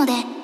ので